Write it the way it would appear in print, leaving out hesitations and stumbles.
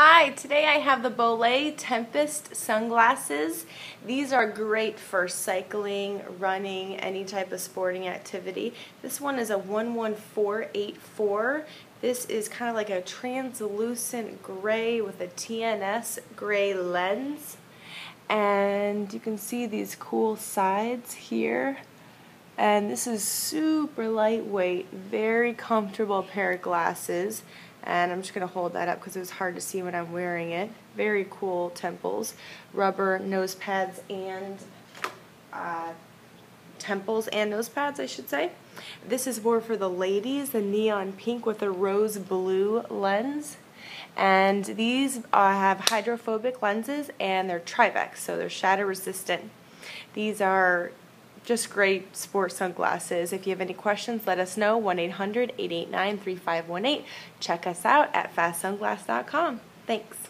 Hi, today I have the Bolle Tempest sunglasses. These are great for cycling, running, any type of sporting activity. This one is a 11484. This is kind of like a translucent gray with a TNS gray lens. And you can see these cool sides here. And this is super lightweight, very comfortable pair of glasses. And I'm just going to hold that up because it was hard to see when I'm wearing it. Very cool temples, rubber nose pads and temples and nose pads, I should say. This is more for the ladies, the neon pink with a rose blue lens. And these have hydrophobic lenses and they're Trivex, so they're shatter resistant. These are just great sport sunglasses. If you have any questions, let us know. 1-800-889-3518. Check us out at FastSunglass.com. Thanks.